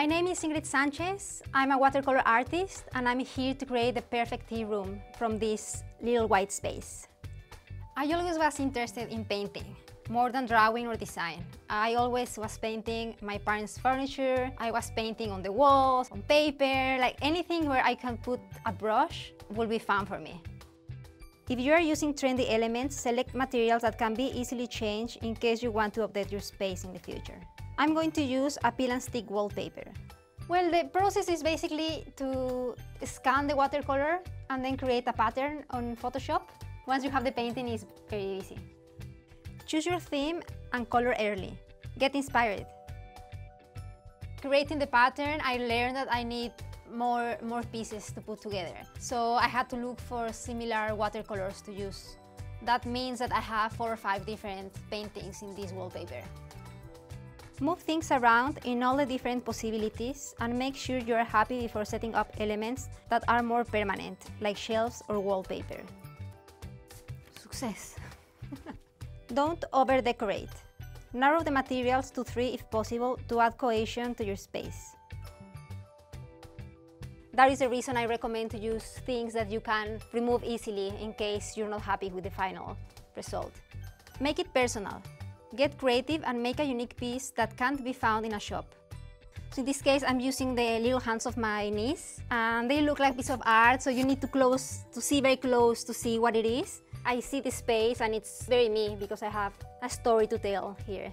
My name is Ingrid Sanchez. I'm a watercolor artist, and I'm here to create the perfect tea room from this little white space. I always was interested in painting, more than drawing or design. I always was painting my parents' furniture, I was painting on the walls, on paper, like anything where I can put a brush will be fun for me. If you are using trendy elements, select materials that can be easily changed in case you want to update your space in the future. I'm going to use a peel and stick wallpaper. Well, the process is basically to scan the watercolor and then create a pattern on Photoshop. Once you have the painting, it's very easy. Choose your theme and color early. Get inspired. Creating the pattern, I learned that I need more pieces to put together. So I had to look for similar watercolors to use. That means that I have 4 or 5 different paintings in this wallpaper. Move things around in all the different possibilities and make sure you are happy before setting up elements that are more permanent, like shelves or wallpaper. Success! Don't over-decorate. Narrow the materials to 3 if possible to add cohesion to your space. That is the reason I recommend to use things that you can remove easily in case you're not happy with the final result. Make it personal. Get creative and make a unique piece that can't be found in a shop. So in this case, I'm using the little hands of my niece, and they look like a piece of art, so you need to see very close to see what it is. I see the space and it's very me because I have a story to tell here.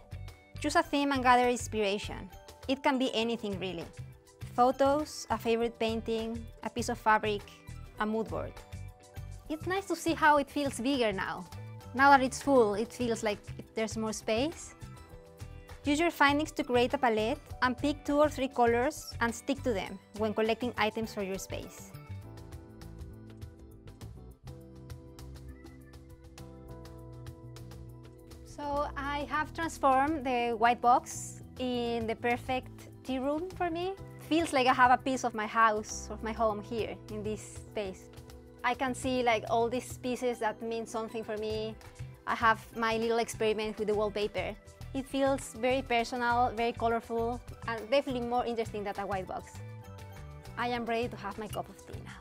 Choose a theme and gather inspiration. It can be anything really. Photos, a favorite painting, a piece of fabric, a mood board. It's nice to see how it feels bigger now. Now that it's full, it feels like there's more space. Use your findings to create a palette and pick 2 or 3 colors and stick to them when collecting items for your space. So I have transformed the white box in the perfect tea room for me. Feels like I have a piece of my house, of my home here in this space. I can see like all these pieces that mean something for me. I have my little experiment with the wallpaper. It feels very personal, very colorful, and definitely more interesting than a white box. I am ready to have my cup of tea now.